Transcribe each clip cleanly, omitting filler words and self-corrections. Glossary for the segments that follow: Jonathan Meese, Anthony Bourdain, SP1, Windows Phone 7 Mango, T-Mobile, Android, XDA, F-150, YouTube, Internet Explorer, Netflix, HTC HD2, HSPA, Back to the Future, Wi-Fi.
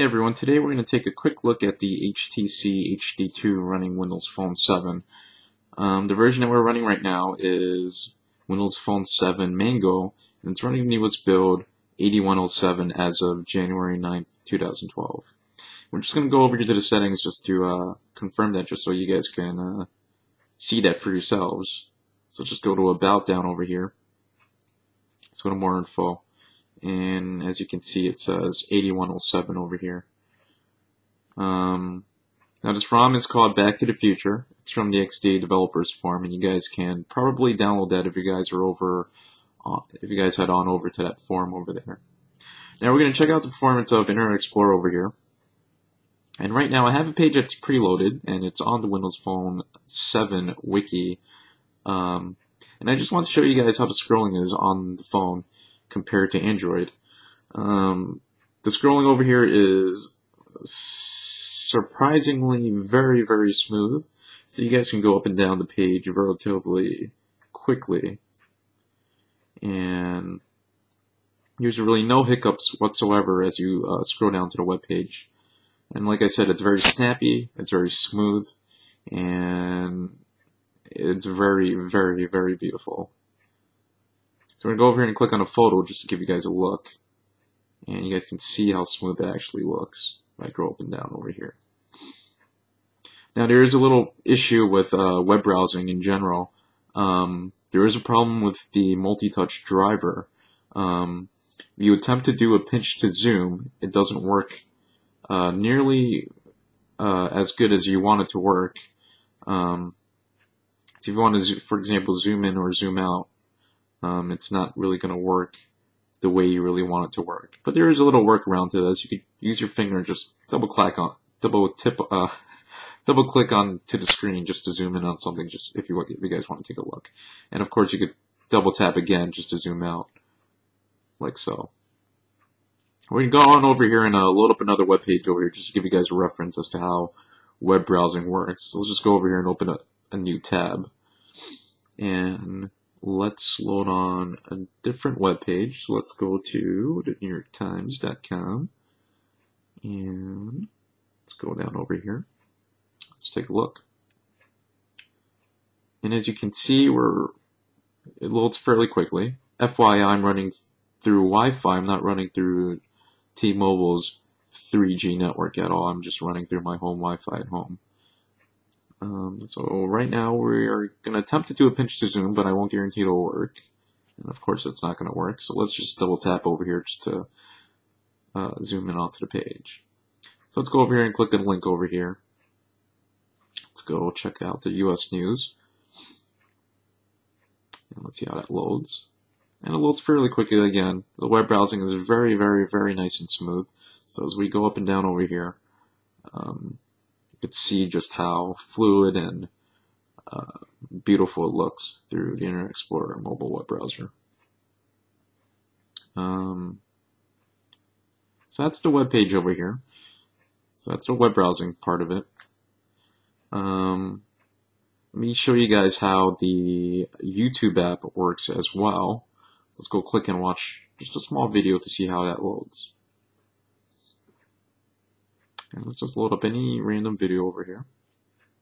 Hey everyone, today we're going to take a quick look at the HTC HD2 running Windows Phone 7. The version that we're running right now is Windows Phone 7 Mango, and it's running newest build 8107 as of January 9th, 2012. We're just going to go over here to the settings just to confirm that, just so you guys can see that for yourselves. So just go to About down over here. Let's go to More Info. And as you can see, it says 8107 over here. Now this ROM is called Back to the Future. It's from the XDA developers forum, and you guys can probably download that if you guys are if you guys head on over to that forum over there. Now we're going to check out the performance of Internet Explorer over here. And right now I have a page that's preloaded, and it's on the Windows Phone 7 wiki. And I just want to show you guys how the scrolling is on the phone compared to Android. The scrolling over here is surprisingly very, very smooth, so you guys can go up and down the page relatively quickly. And there's really no hiccups whatsoever as you scroll down to the web page. And like I said, it's very snappy, it's very smooth, and it's very, very, very beautiful. So we're going to go over here and click on a photo just to give you guys a look. And you guys can see how smooth that actually looks. Like go up and down over here. Now there is a little issue with web browsing in general. There is a problem with the multi-touch driver. If you attempt to do a pinch to zoom, it doesn't work nearly as good as you want it to work. So if you want to, for example, zoom in or zoom out, it's not really going to work the way you really want it to work. But there is a little workaround to this. You could use your finger and just double click onto the screen just to zoom in on something, just if you guys want to take a look. And of course, you could double tap again just to zoom out, like so. We're going to go on over here and load up another web page over here just to give you guys a reference as to how web browsing works. So let's just go over here and open a new tab. And let's load on a different web page. So let's go to the NewYorkTimes.com and let's go down over here. Let's take a look. And as you can see, it loads fairly quickly. FYI, I'm running through Wi-Fi. I'm not running through T-Mobile's 3G network at all. I'm just running through my home Wi-Fi at home. So right now we are going to attempt to do a pinch to zoom, but I won't guarantee it'll work. And of course it's not going to work, so let's just double tap over here just to zoom in onto the page. So let's go over here and click on the link over here. Let's go check out the US News. And let's see how that loads. And it loads fairly quickly again. The web browsing is very, very, very nice and smooth. So as we go up and down over here, could see just how fluid and beautiful it looks through the Internet Explorer mobile web browser. So that's the web page over here. So that's the web browsing part of it. Let me show you guys how the YouTube app works as well. Let's go click and watch just a small video to see how that loads. And let's just load up any random video over here.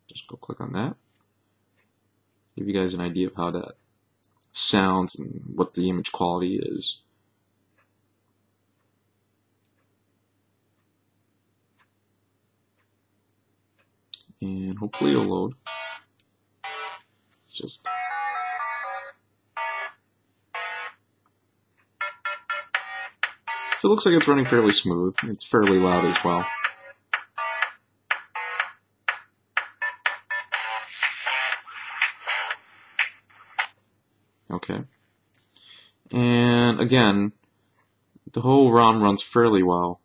Just go click on that. Give you guys an idea of how that sounds and what the image quality is. And hopefully it'll load. It's just... So it looks like it's running fairly smooth. It's fairly loud as well. Okay, and again, the whole ROM runs fairly well.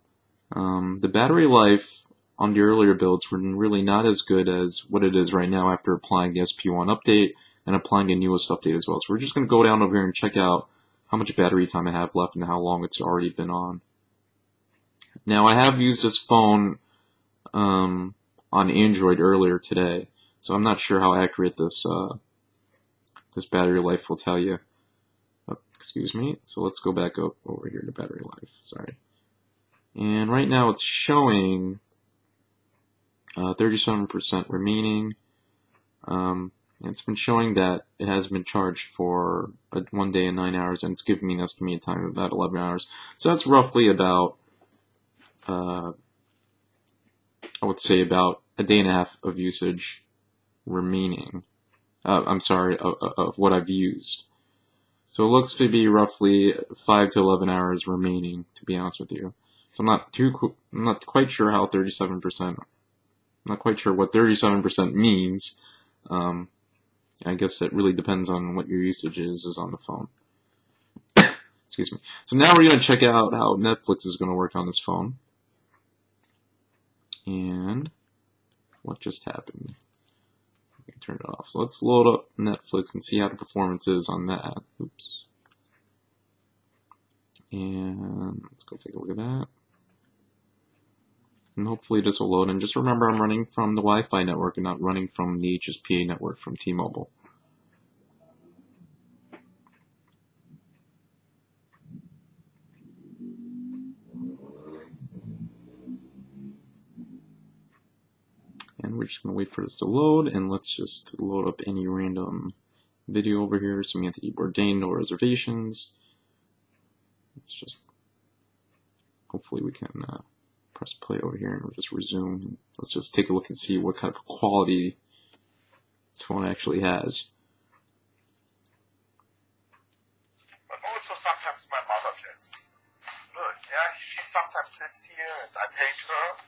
The battery life on the earlier builds were really not as good as what it is right now after applying the SP1 update and applying the newest update as well. So we're just going to go down over here and check out how much battery time I have left and how long it's already been on. Now I have used this phone on Android earlier today, so I'm not sure how accurate this battery life will tell you. Oh, excuse me. So let's go back up over here to battery life. Sorry. And right now it's showing 37% remaining. It's been showing that it has been charged for 1 day and 9 hours, and it's giving me an estimated time of about 11 hours. So that's roughly about, I would say about a day and a half of usage remaining. I'm sorry, of what I've used. So it looks to be roughly 5 to 11 hours remaining, to be honest with you. So I'm not quite sure how 37%, I'm not quite sure what 37% means. I guess it really depends on what your usage is on the phone. Excuse me. So now we're going to check out how Netflix is going to work on this phone. And what just happened? I can turn it off. Let's load up Netflix and see how the performance is on that. Oops. And let's go take a look at that. And hopefully this will load. And just remember, I'm running from the Wi-Fi network and not running from the HSPA network from T-Mobile. And we're just going to wait for this to load, and let's just load up any random video over here. Some Anthony Bourdain, no reservations. Let's just, hopefully we can press play over here and we'll just resume. Let's just take a look and see what kind of quality this phone actually has. But also sometimes my mother tells me, look, yeah, she sometimes sits here and I hate her.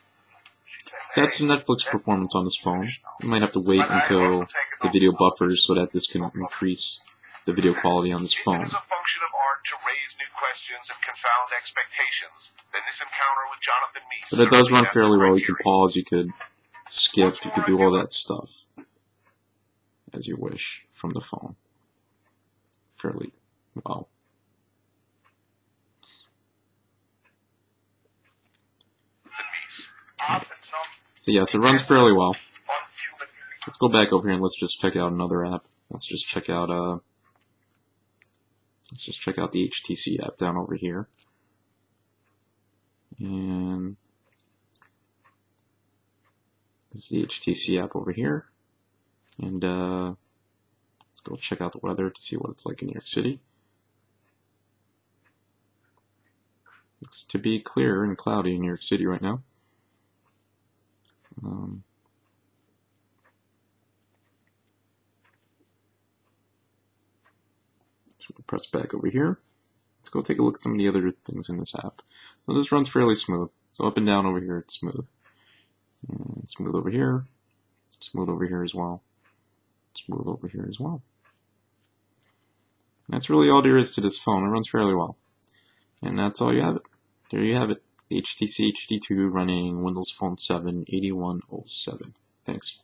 So that's the Netflix performance on this phone. You might have to wait until the video buffers so that this can increase the video quality on this phone. It is a function of art to raise new questions and confound expectations. Then this encounter with Jonathan Meese. But it does run fairly well. You can pause, you could skip, you could do all that stuff as you wish from the phone. Fairly well. So yes, it runs fairly well. Let's go back over here and let's just check out another app. Let's just check out the HTC app down over here. And this is the HTC app over here. And let's go check out the weather to see what it's like in New York City. Looks to be clear and cloudy in New York City right now. So we'll press back over here. Let's go take a look at some of the other things in this app. So this runs fairly smooth. So up and down over here, it's smooth. And smooth over here. Smooth over here as well. Smooth over here as well. And that's really all there is to this phone. It runs fairly well. And that's all you have. There you have it. HTC HD2 running Windows Phone 7 8107. Thanks.